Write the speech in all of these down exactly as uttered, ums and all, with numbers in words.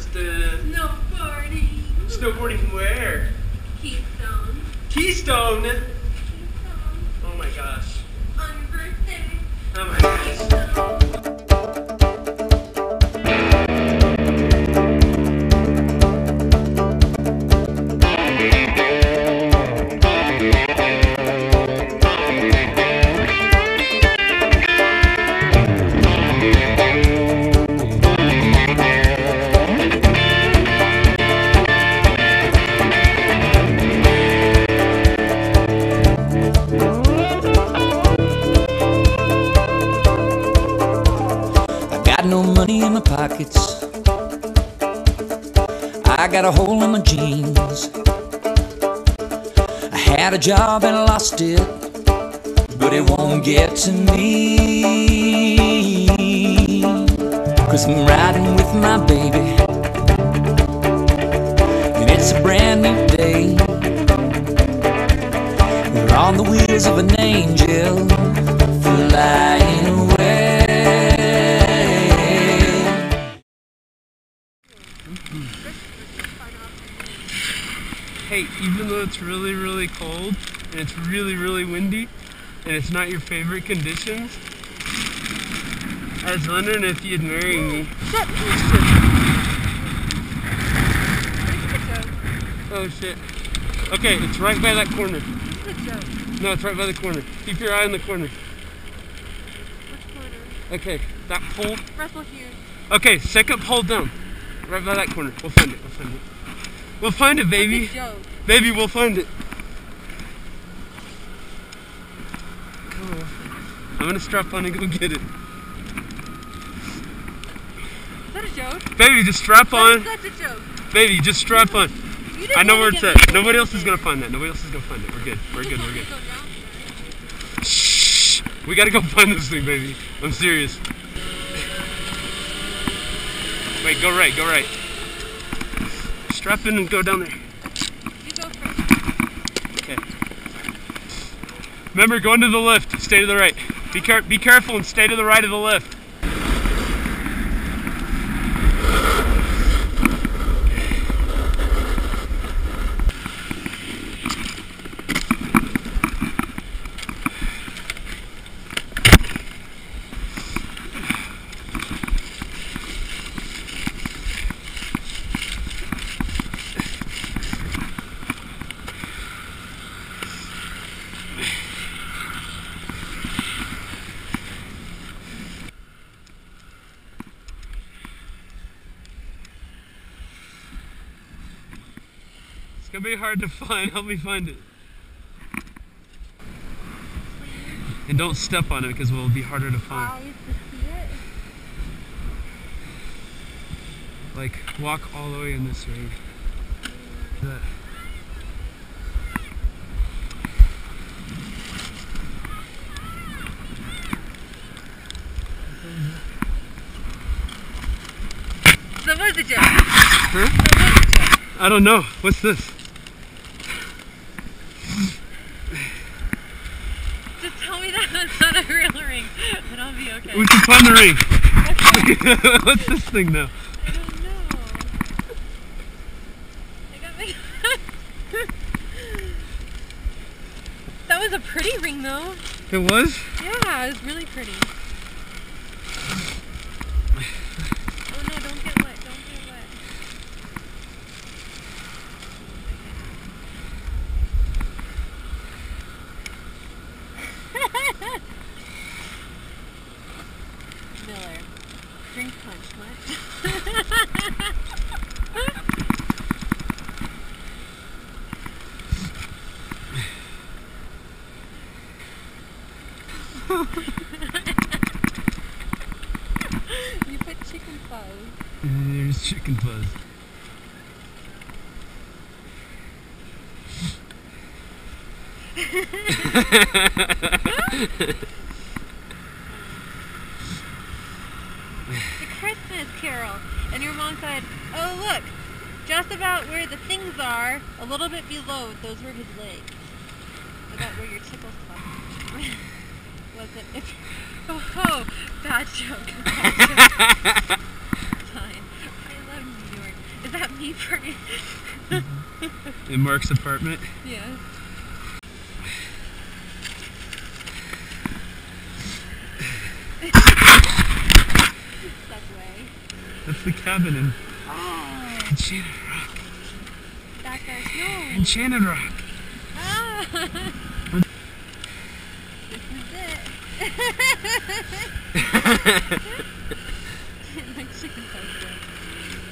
Kristen. Snowboarding. Snowboarding where? Keystone. Keystone? Keystone. Oh my gosh. On your birthday. Oh my gosh. No money in my pockets, I got a hole in my jeans. I had a job and I lost it, but it won't get to me, 'cause I'm riding with my baby, and it's a brand new day. We're on the wheels of an angel flying away. Hey, even though it's really, really cold, and it's really, really windy, and it's not your favorite conditions, I was wondering if you'd marry me. Shit! Oh shit. Okay, it's right by that corner. No, it's right by the corner. Keep your eye on the corner. Which corner? Okay, that pole. Russell Hughes. Okay, second pole down. Right by that corner. We'll find it, we'll find it. We'll find it, baby. Baby, we'll find it. Cool. I'm gonna strap on and go get it. Is that a joke? Baby, just strap on. That's a joke. Baby, just strap on. I know where it's at. Nobody else is gonna find that. Nobody else is gonna find it. We're good. We're good. We're good. Shh. We gotta go find this thing, baby. I'm serious. Wait, go right. Go right. Strap in and go down there. You go first. Okay. Remember, going to the left, stay to the right. Be, car be careful and stay to the right of the left. It's gonna be hard to find. Help me find it. And don't step on it because it will be harder to find. Like, walk all the way in this rain. That. So where's the jet? Huh? I don't know. What's this? Not a real ring, but I'll be okay. We can find the ring. Okay. What's this thing now? I don't know. I got my That was a pretty ring though. It was? Yeah, it was really pretty. Oh no, don't get wet, don't get wet. Miller, drink punch, what? You put chicken fuzz. There's chicken fuzz. The Christmas Carol, and your mom said, "Oh look, just about where the things are, a little bit below, those were his legs." About where your tickle spot wasn't. If, oh, oh, bad joke. Bad joke. Fine. I love New York. paper. In Mark's apartment? Yeah. Subway. That's the cabin in oh. and Shannon Rock. That's our snow. And Shannon Rock. Ah. This is it. Like chicken pasta.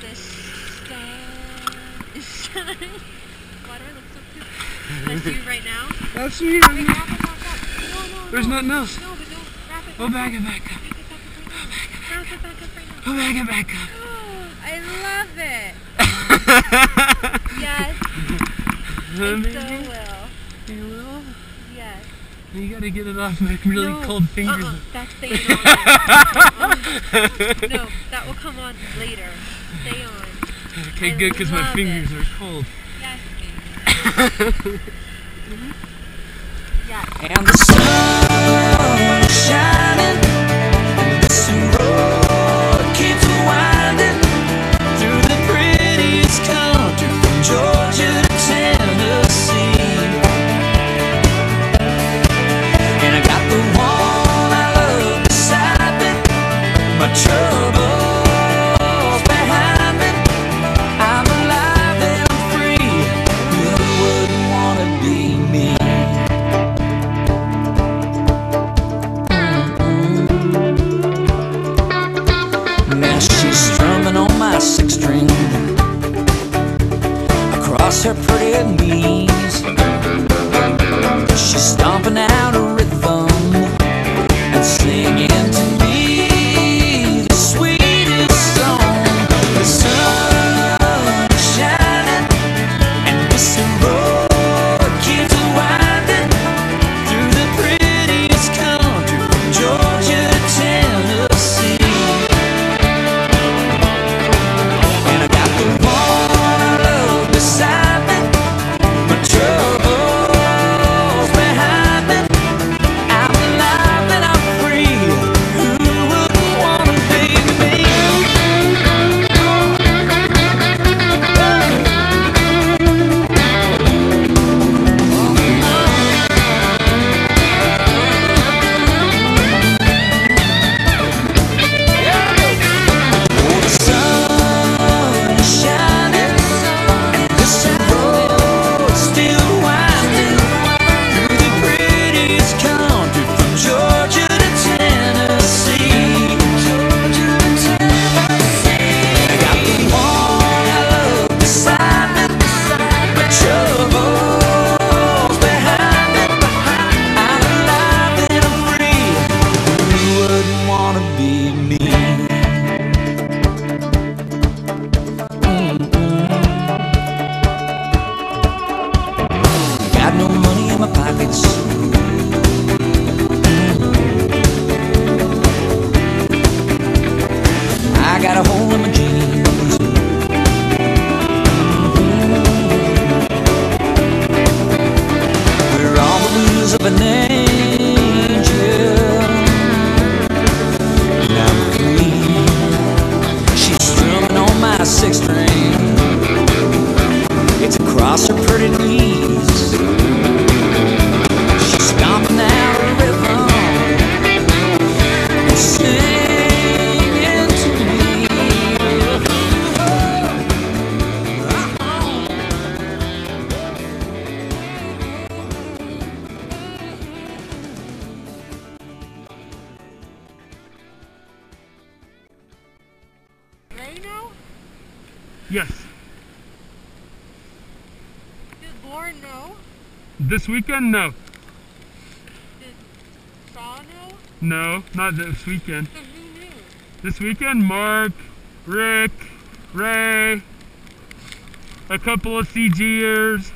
The sun is shining. Why do I look so pissed? That's you right now? That's me right now. Wait, wrap it back up. No, no, There's no. nothing else. No, but don't wrap it back up. Oh, back it back up. Wrap it back up right now. Oh, back it back up. Oh, I love it. Yes. I so will. You will? Yes. You gotta get it off my really no. cold fingers. Uh-uh. That's staying on. No, that will come on later. Stay on. Okay, I good, because my fingers it. are cold. Yes. mm-hmm. Yes. And the sun is shining. Her pretty knees, she's stomping out a rhythm and singing to me the sweetest song. The sun is shining and this road keeps winding through the prettiest country from Georgia to Tennessee. And I got the one I love beside. Yes. Did Lauren know? This weekend, no. Did Shaw know? No, not this weekend. So who knew? This weekend, Mark, Rick, Ray, a couple of CGers,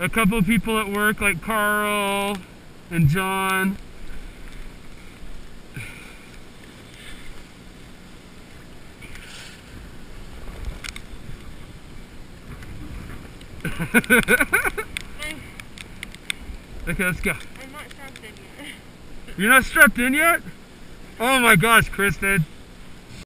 a couple of people at work like Carl and John. Okay, let's go. I'm not strapped in yet. You're not strapped in yet? Oh my gosh, Kristen.